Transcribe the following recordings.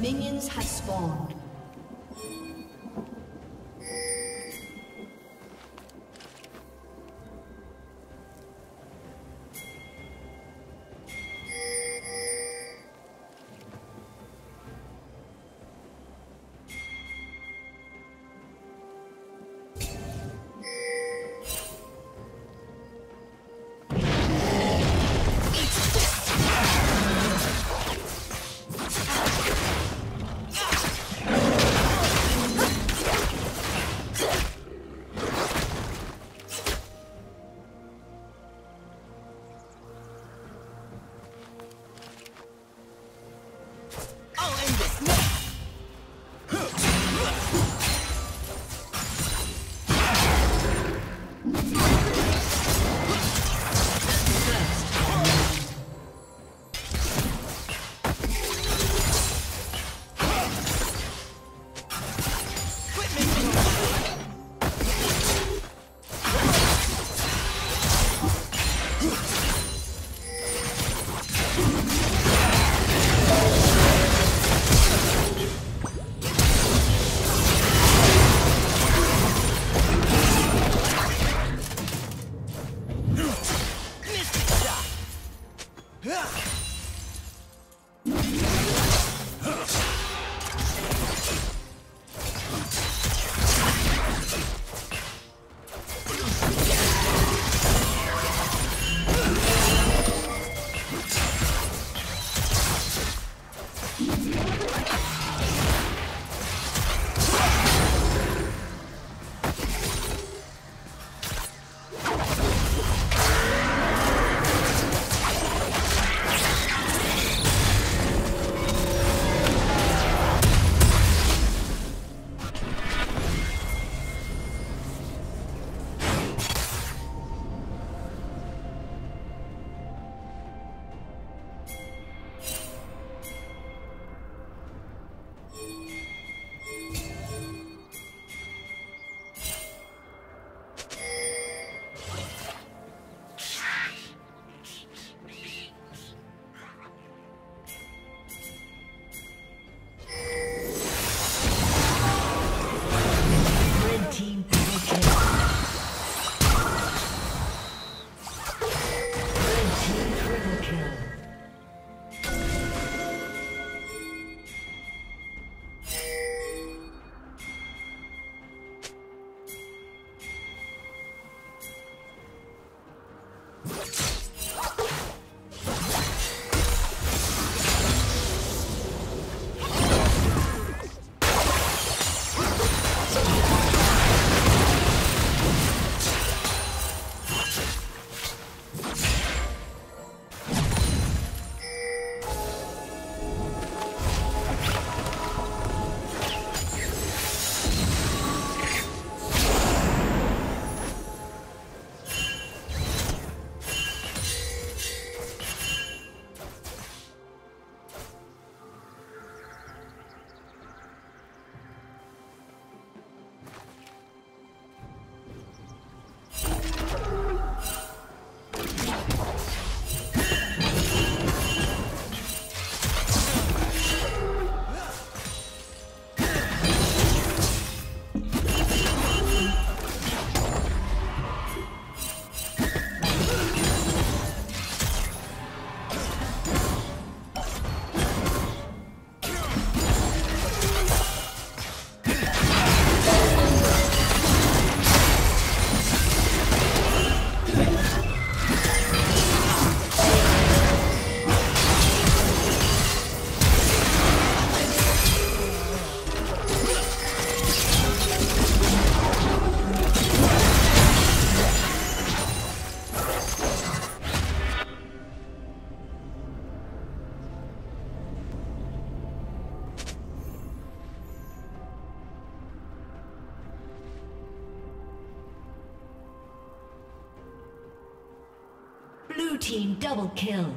Minions have spawned. Blue team double kill.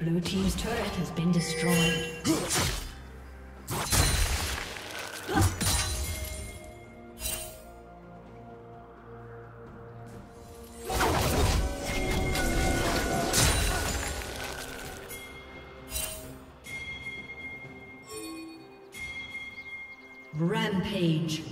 Blue team's turret has been destroyed. Rampage.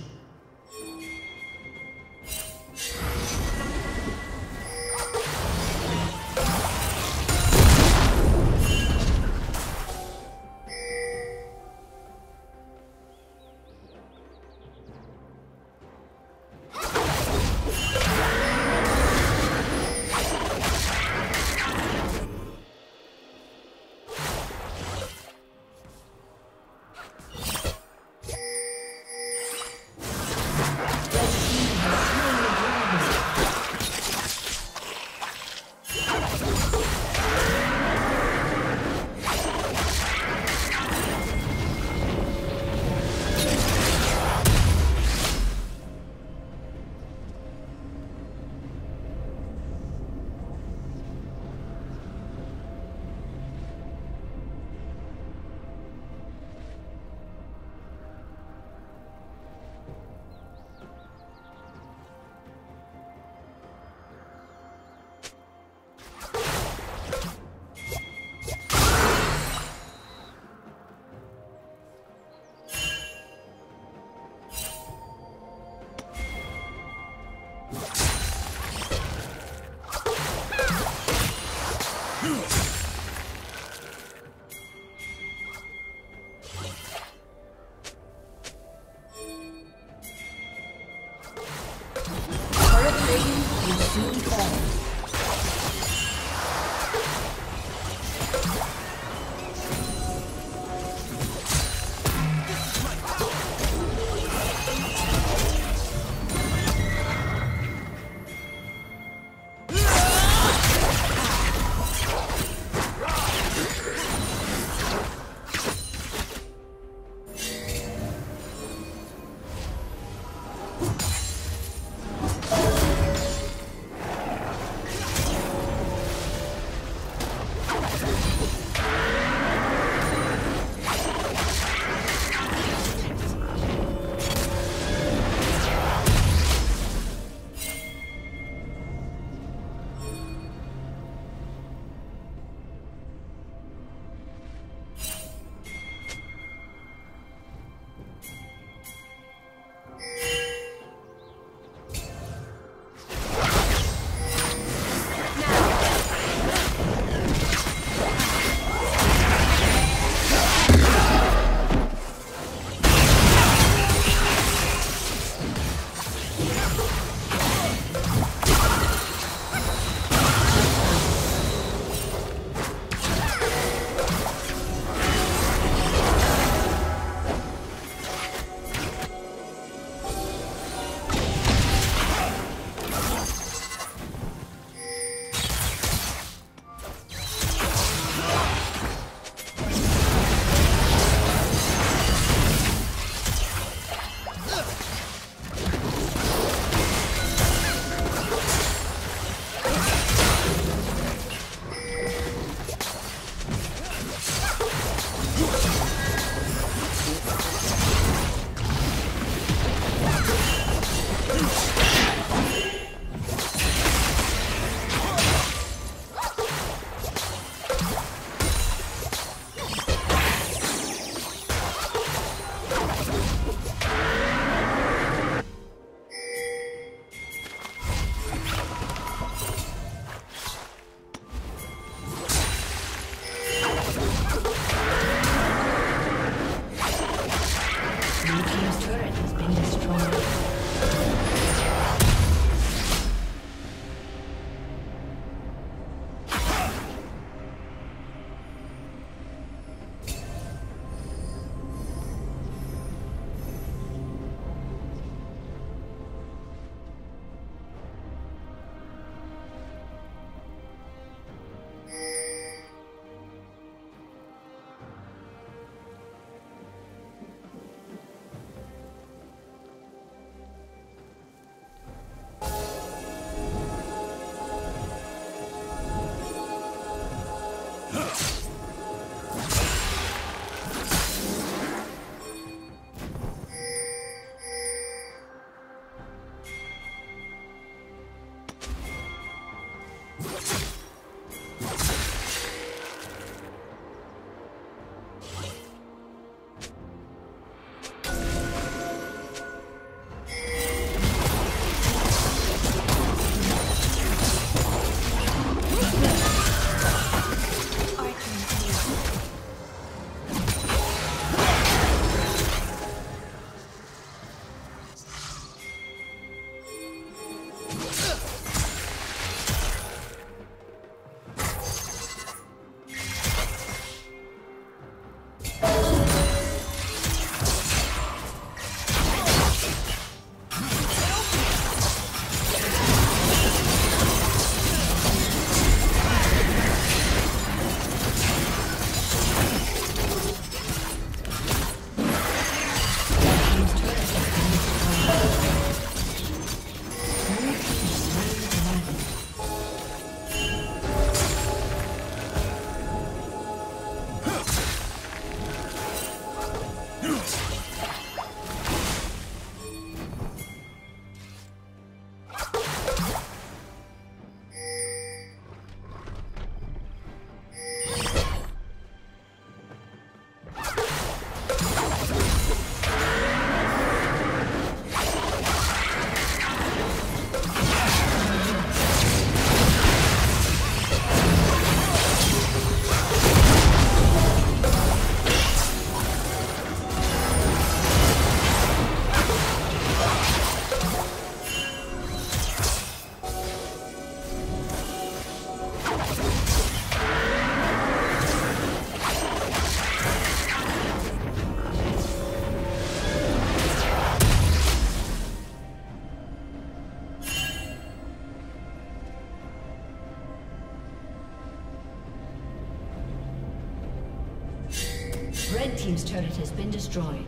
team's turret has been destroyed.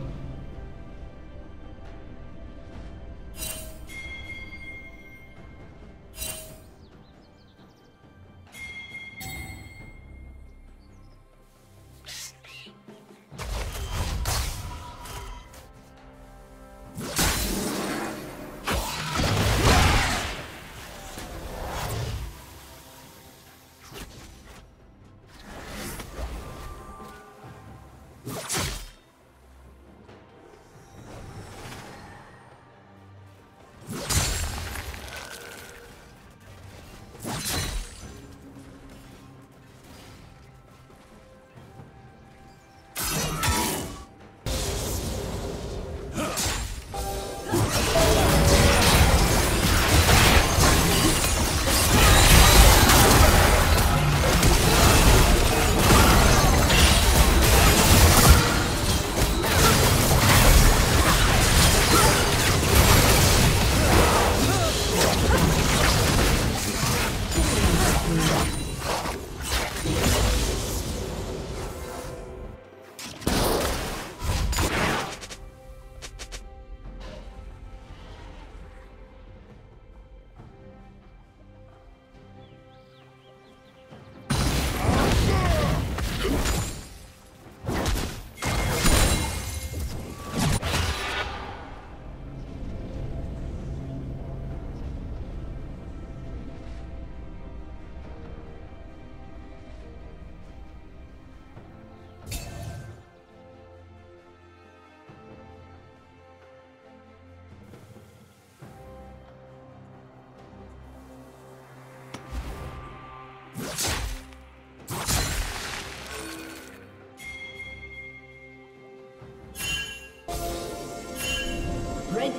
Red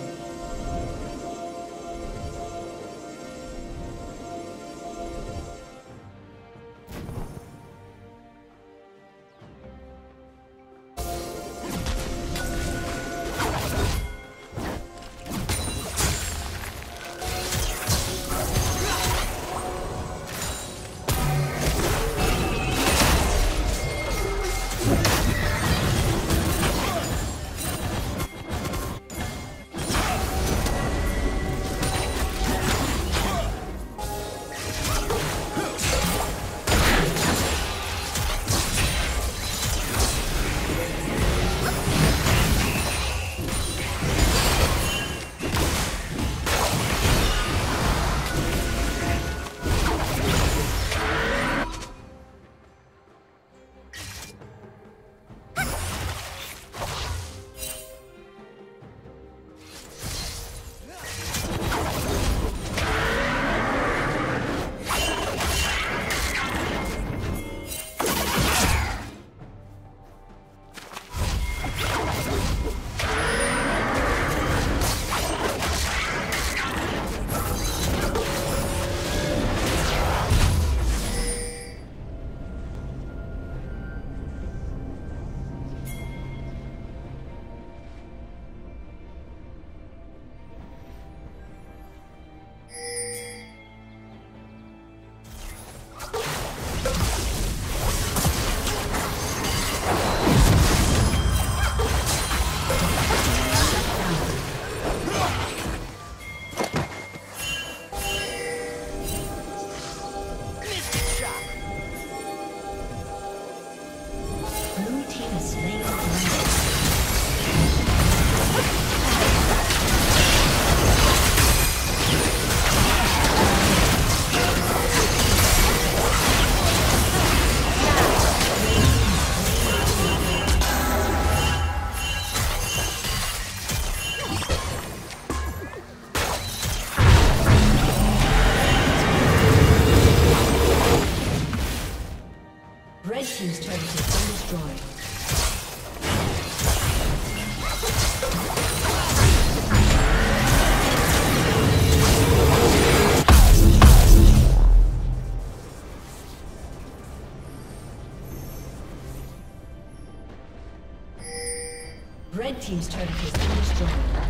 Red team's turret has been destroyed.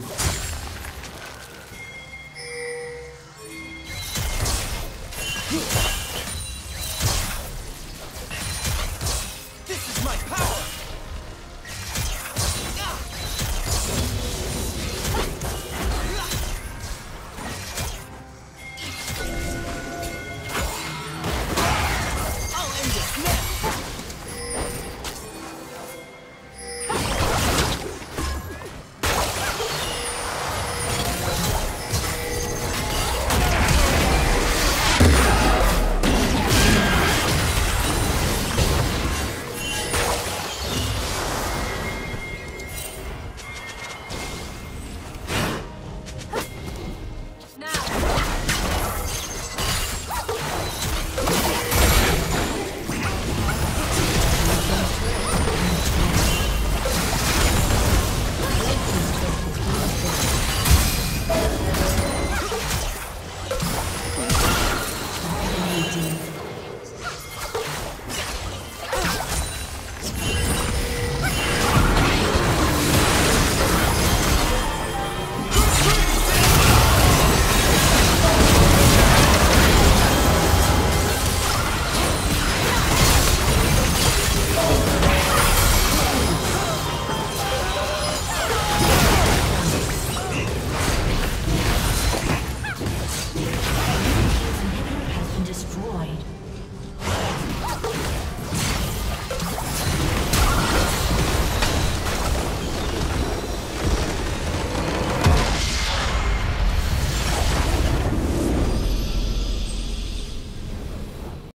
Huh.